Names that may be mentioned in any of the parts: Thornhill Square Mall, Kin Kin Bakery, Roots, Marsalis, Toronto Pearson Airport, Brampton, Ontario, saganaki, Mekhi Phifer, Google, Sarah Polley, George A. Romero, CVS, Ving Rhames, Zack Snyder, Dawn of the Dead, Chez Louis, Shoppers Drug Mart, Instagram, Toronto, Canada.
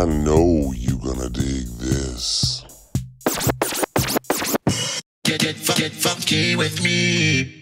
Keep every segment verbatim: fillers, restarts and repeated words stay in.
I know you gonna dig this. Get, get, get funky with me.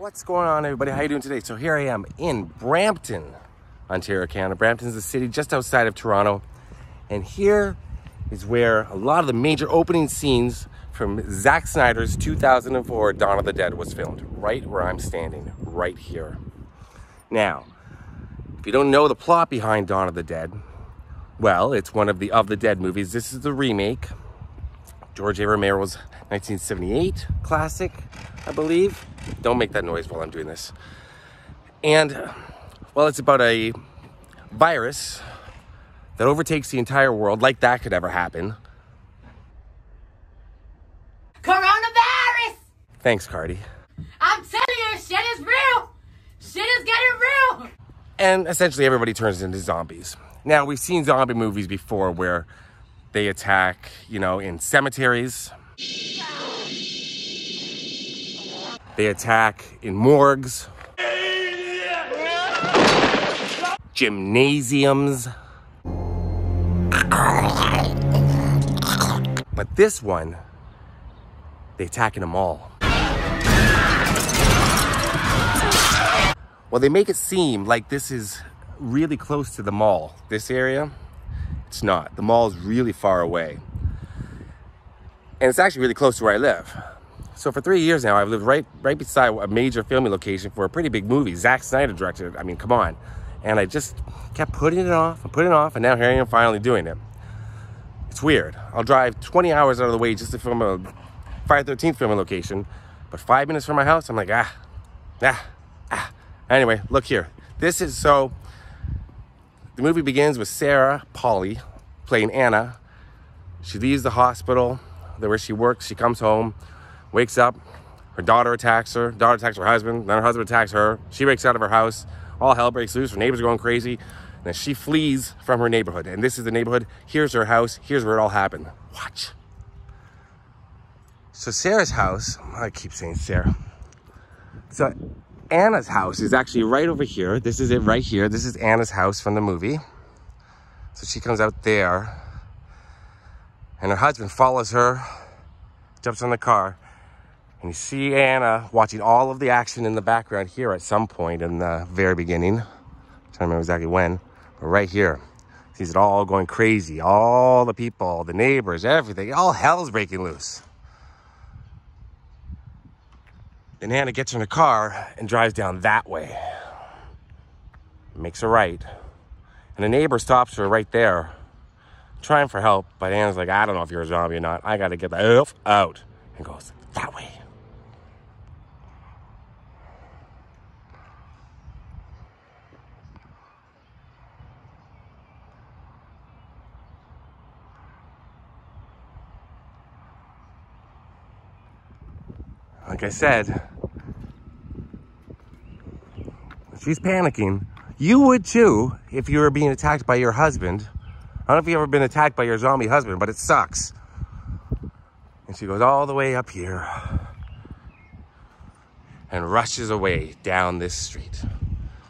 What's going on, everybody? How you doing today? So here I am in Brampton, Ontario, Canada. Brampton's the city just outside of Toronto. And here is where a lot of the major opening scenes from Zack Snyder's two thousand four Dawn of the Dead was filmed. Right where I'm standing, right here. Now, if you don't know the plot behind Dawn of the Dead, well, it's one of the Of the Dead movies. This is the remake. George A. Romero's nineteen seventy-eight classic, I believe. Don't make that noise while I'm doing this. And, well, it's about a virus that overtakes the entire world, like that could ever happen. Coronavirus! Thanks, Cardi. I'm telling you, shit is real! Shit is getting real! And essentially everybody turns into zombies. Now, we've seen zombie movies before where they attack, you know, in cemeteries. They attack in morgues, gymnasiums. But this one, they attack in a mall. Well, they make it seem like this is really close to the mall. This area, it's not. The mall is really far away. And it's actually really close to where I live. So for three years now, I've lived right right beside a major filming location for a pretty big movie. Zack Snyder directed it. I mean, come on. And I just kept putting it off and putting it off, and now here I am finally doing it. It's weird. I'll drive twenty hours out of the way just to film a Friday the thirteenth filming location, but five minutes from my house, I'm like, ah, ah, ah. Anyway, look here. This is so... The movie begins with Sarah Polley playing Anna. She leaves the hospital where she works. She comes home. Wakes up, her daughter attacks her, daughter attacks her husband, then her husband attacks her, she wakes out of her house, all hell breaks loose, her neighbors are going crazy, and then she flees from her neighborhood. And this is the neighborhood, here's her house, here's where it all happened. Watch. So Sarah's house, I keep saying Sarah. So Anna's house is actually right over here. This is it right here. This is Anna's house from the movie. So she comes out there, and her husband follows her, jumps on the car, and you see Anna watching all of the action in the background here at some point in the very beginning. I don't remember exactly when, but right here. Sees it all going crazy. All the people, the neighbors, everything. All hell's breaking loose. Then Anna gets in the car and drives down that way. Makes a right. And a neighbor stops her right there, trying for help. But Anna's like, I don't know if you're a zombie or not. I gotta get the F out. And goes that way. Like I said, she's panicking. You would too if you were being attacked by your husband. I don't know if you've ever been attacked by your zombie husband, but it sucks. And she goes all the way up here and rushes away down this street.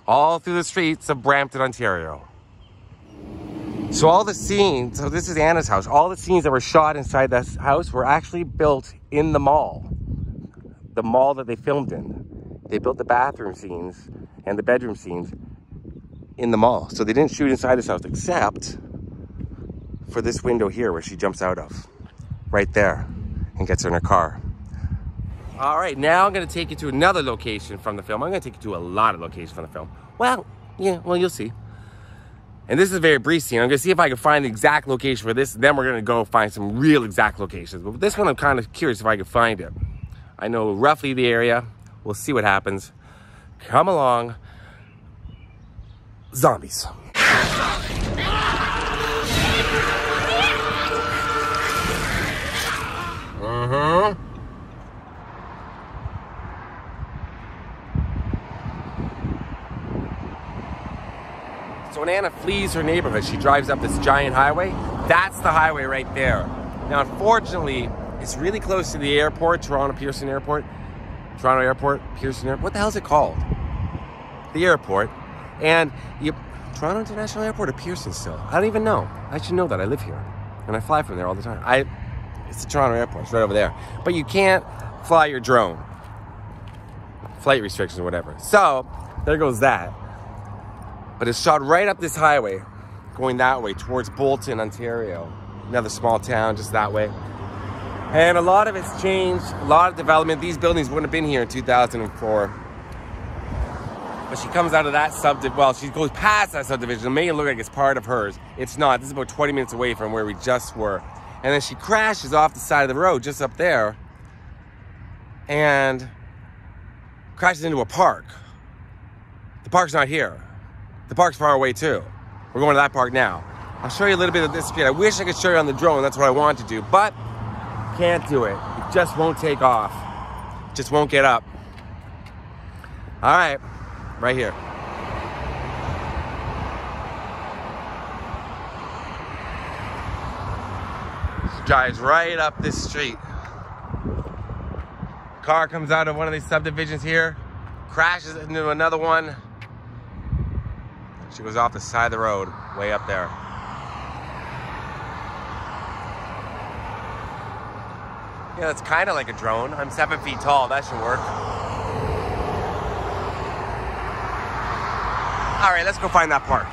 All through the streets of Brampton, Ontario. So all the scenes, so this is Anna's house. All the scenes that were shot inside that house were actually built in the mall. The mall that they filmed in. They built the bathroom scenes and the bedroom scenes in the mall. So they didn't shoot inside this house except for this window here where she jumps out of. Right there. And gets her in her car. All right, now I'm going to take you to another location from the film. I'm going to take you to a lot of locations from the film. Well, yeah, well, you'll see. And this is a very brief scene. I'm going to see if I can find the exact location for this. Then we're going to go find some real exact locations. But this one, I'm kind of curious if I can find it. I know roughly the area. We'll see what happens. Come along. Zombies. Uh-huh. So when Anna flees her neighborhood, she drives up this giant highway. That's the highway right there. Now, unfortunately, it's really close to the airport, Toronto Pearson Airport. Toronto Airport, Pearson Airport. What the hell is it called? The airport. And you, Toronto International Airport or Pearson still? I don't even know. I should know that. I live here. And I fly from there all the time. I, it's the Toronto Airport. It's right over there. But you can't fly your drone. Flight restrictions or whatever. So, there goes that. But it's shot right up this highway, going that way towards Bolton, Ontario. Another small town just that way. And a lot of it's changed, a lot of development. These buildings wouldn't have been here in two thousand four. But she comes out of that subdivision, well, she goes past that subdivision to make it look like it's part of hers. It's not. This is about twenty minutes away from where we just were. And then she crashes off the side of the road just up there and crashes into a park. The park's not here. The park's far away too. We're going to that park now. I'll show you a little bit of this street. I wish I could show you on the drone. That's what I want to do, but can't do it. It just won't take off. It just won't get up. All right, right here. She drives right up this street. Car comes out of one of these subdivisions here, crashes into another one. She goes off the side of the road, way up there. Yeah, that's kind of like a drone. I'm seven feet tall, that should work. All right, let's go find that park.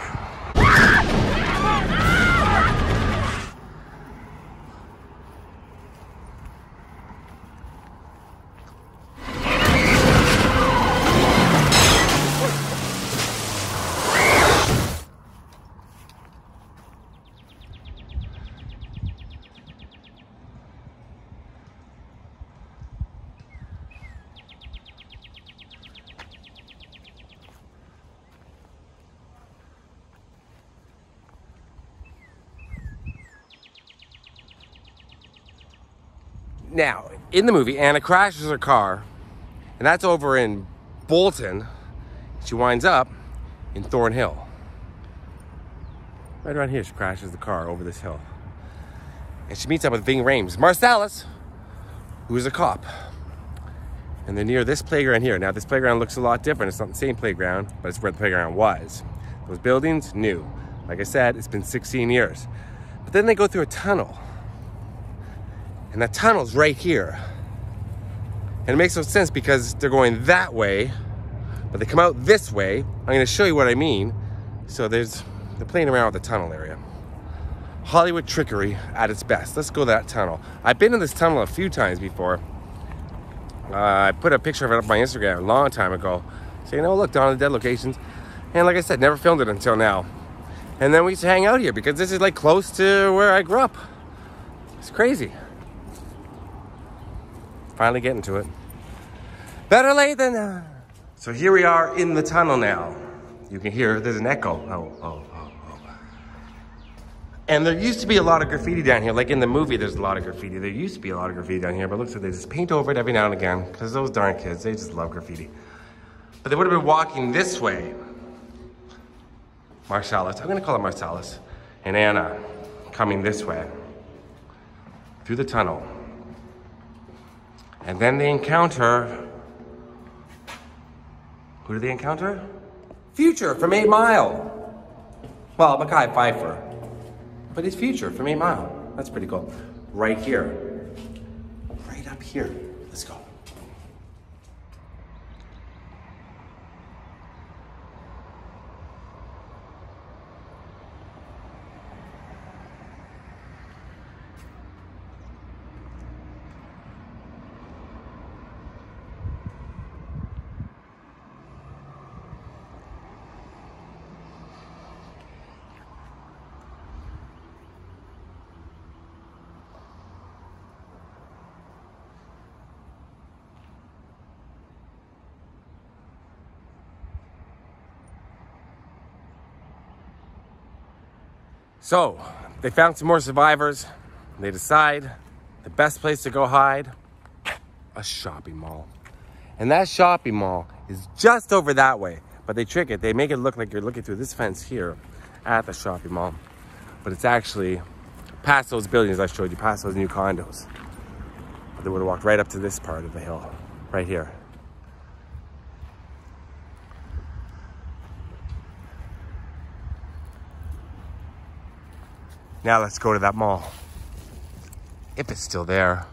Now, in the movie, Anna crashes her car, and that's over in Bolton. She winds up in Thornhill. Right around here, she crashes the car over this hill. And she meets up with Ving Rhames, Marsalis, who is a cop. And they're near this playground here. Now, this playground looks a lot different. It's not the same playground, but it's where the playground was. Those buildings, new. Like I said, it's been sixteen years. But then they go through a tunnel. And that tunnel's right here. And it makes no sense because they're going that way, but they come out this way. I'm gonna show you what I mean. So there's, they're playing around with the tunnel area. Hollywood trickery at its best. Let's go that tunnel. I've been in this tunnel a few times before. Uh, I put a picture of it up on my Instagram a long time ago. Saying, oh look, Dawn of the Dead locations. And like I said, never filmed it until now. And then we used to hang out here because this is like close to where I grew up. It's crazy. Finally getting to it. Better late than never. So here we are in the tunnel now. You can hear there's an echo. Oh, oh, oh, oh. And there used to be a lot of graffiti down here. Like in the movie, there's a lot of graffiti. There used to be a lot of graffiti down here, but it looks like they just paint over it every now and again because those darn kids, they just love graffiti. But they would have been walking this way. Marsalis, I'm gonna call it Marsalis, and Anna coming this way through the tunnel. And then they encounter, who do they encounter? Future from eight mile. Well, Mekhi Phifer, but it's Future from eight mile. That's pretty cool. Right here, right up here. Let's go. So they found some more survivors. They decide the best place to go hide, a shopping mall. And that shopping mall is just over that way, but they trick it. They make it look like you're looking through this fence here at the shopping mall, but it's actually past those buildings I showed you, past those new condos. But they would have walked right up to this part of the hill, right here. Now let's go to that mall, if it's still there.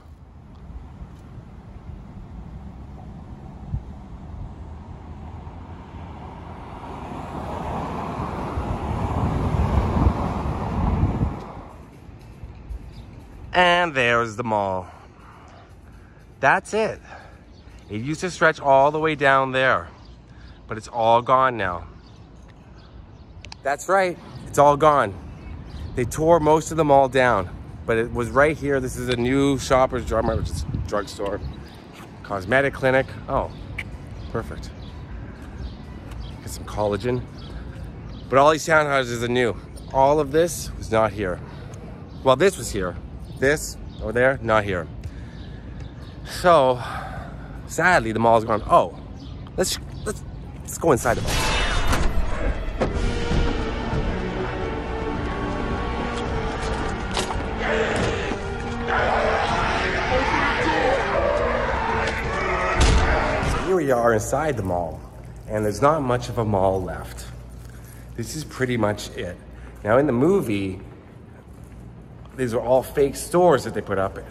And there's the mall. That's it. It used to stretch all the way down there, but it's all gone now. That's right, it's all gone. They tore most of the mall down, but it was right here. This is a new Shoppers Drug Mart, which is a drugstore, cosmetic clinic. Oh, perfect. Get some collagen. But all these townhouses are new. All of this was not here. Well, this was here. This over there, not here. So sadly the mall's gone. Oh, let's let's let's go inside the mall. So here we are inside the mall, and there's not much of a mall left. This is pretty much it. Now in the movie, these are all fake stores that they put up in.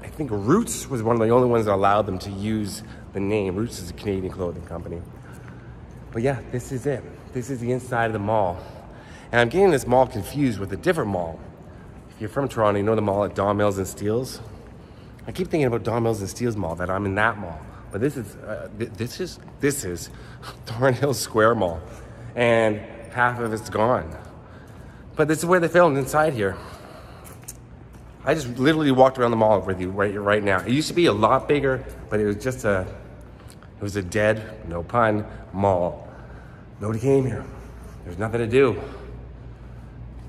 I think Roots was one of the only ones that allowed them to use the name. Roots is a Canadian clothing company. But yeah, this is it. This is the inside of the mall. And I'm getting this mall confused with a different mall. If you're from Toronto, you know the mall at Don Mills and Steeles. I keep thinking about Don Mills and Steeles Mall, that I'm in that mall. But this is, uh, th this is, this is Thornhill Square Mall. And half of it's gone. But this is where they filmed, inside here. I just literally walked around the mall with you right, right now. It used to be a lot bigger, but it was just a, it was a dead, no pun, mall. Nobody came here. There's nothing to do.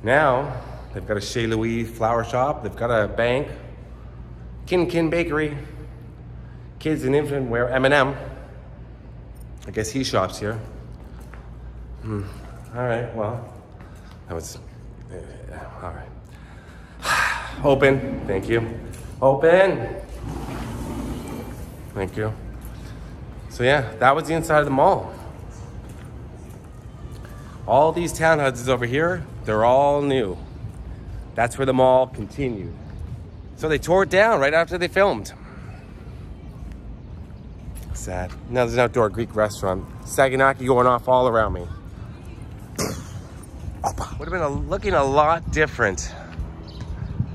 Now, they've got a Chez Louis flower shop. They've got a bank. Kin Kin Bakery. Kids and infant wear M and M. I guess he shops here. Hmm. All right, well, that was, uh, all right. Open, thank you. Open, thank you. So yeah, that was the inside of the mall. All these townhouses over here, they're all new. That's where the mall continued. So they tore it down right after they filmed. Sad. Now there's an outdoor Greek restaurant. Saganaki going off all around me. Would have been a, looking a lot different.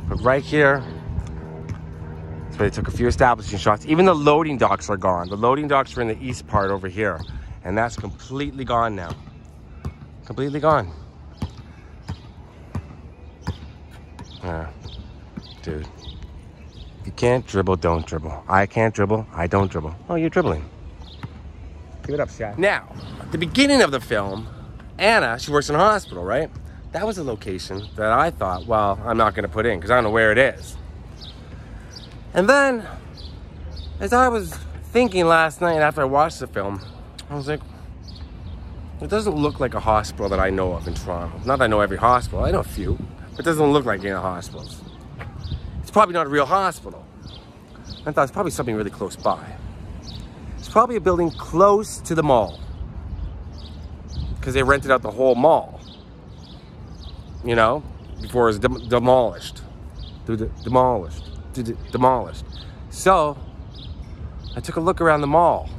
But right here, that's where they took a few establishing shots. Even the loading docks are gone. The loading docks are in the east part over here. And that's completely gone now. Completely gone. Uh, dude. If you can't dribble, don't dribble. I can't dribble, I don't dribble. Oh, you're dribbling. Give it up, Shaq. Now, at the beginning of the film, Anna, she works in a hospital, right? That was a location that I thought, well, I'm not gonna put in because I don't know where it is. And then, as I was thinking last night after I watched the film, I was like, it doesn't look like a hospital that I know of in Toronto. Not that I know every hospital, I know a few, but it doesn't look like any of the hospitals. It's probably not a real hospital. I thought it's probably something really close by. It's probably a building close to the mall because they rented out the whole mall, you know, before it was de demolished. De de demolished, de de demolished. So I took a look around the mall.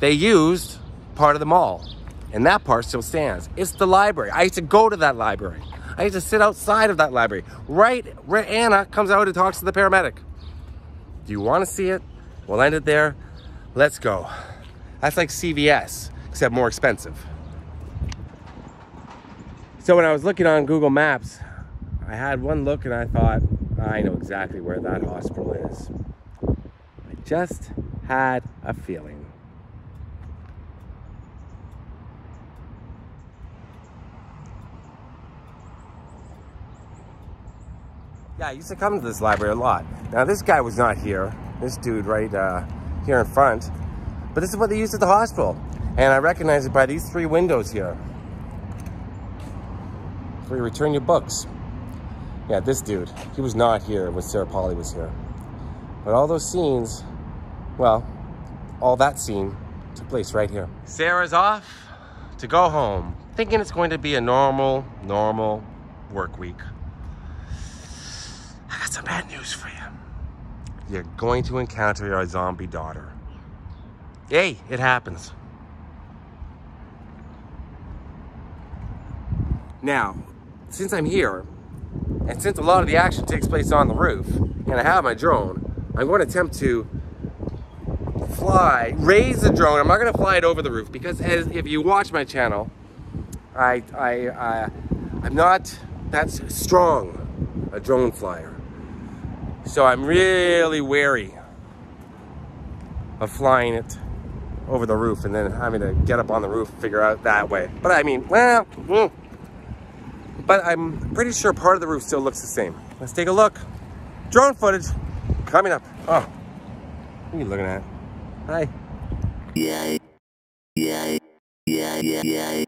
They used part of the mall and that part still stands. It's the library. I used to go to that library. I used to sit outside of that library, right where Anna comes out and talks to the paramedic. Do you want to see it? We'll end it there. Let's go. That's like C V S, except more expensive. So when I was looking on Google Maps, I had one look and I thought, I know exactly where that hospital is. I just had a feeling. Yeah, I used to come to this library a lot. Now, this guy was not here. This dude right uh, here in front. But this is what they used at the hospital. And I recognize it by these three windows here. Where you return your books. Yeah, this dude. He was not here when Sarah Polley was here. But all those scenes, well, all that scene took place right here. Sarah's off to go home, thinking it's going to be a normal, normal work week. I got some bad news for you. You're going to encounter your zombie daughter. Hey, it happens. Now, since I'm here, and since a lot of the action takes place on the roof, and I have my drone, I'm going to attempt to fly, raise the drone. I'm not going to fly it over the roof, because as if you watch my channel, I, I, I, I'm not that strong a drone flyer. So I'm really wary of flying it over the roof and then having to get up on the roof and figure out that way. But I mean, well, but I'm pretty sure part of the roof still looks the same. Let's take a look. Drone footage coming up. Oh, what are you looking at? Hi. Yeah, yeah, yeah, yeah, yeah.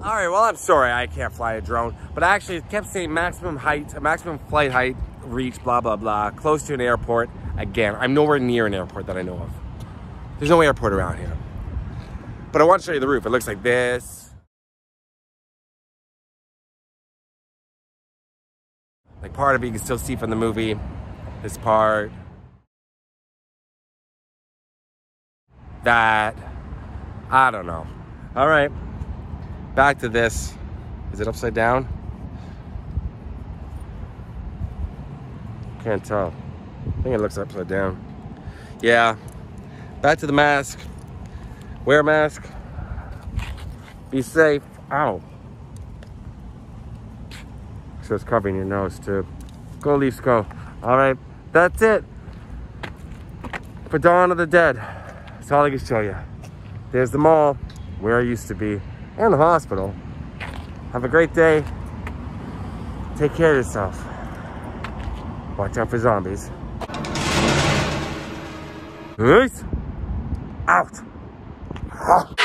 Alright, well, I'm sorry I can't fly a drone, but I actually kept saying maximum height, maximum flight height, reach, blah, blah, blah, close to an airport. Again, I'm nowhere near an airport that I know of. There's no airport around here. But I want to show you the roof. It looks like this. Like part of it you can still see from the movie. This part. That. I don't know. Alright. Back to this. Is it upside down? Can't tell. I think it looks upside down. Yeah. Back to the mask. Wear a mask. Be safe. Ow. So it's covering your nose too. Go Leafs go. Alright. That's it. For Dawn of the Dead. That's all I can show you. There's the mall. Where I used to be. And the hospital. Have a great day. Take care of yourself. Watch out for zombies. Peace out.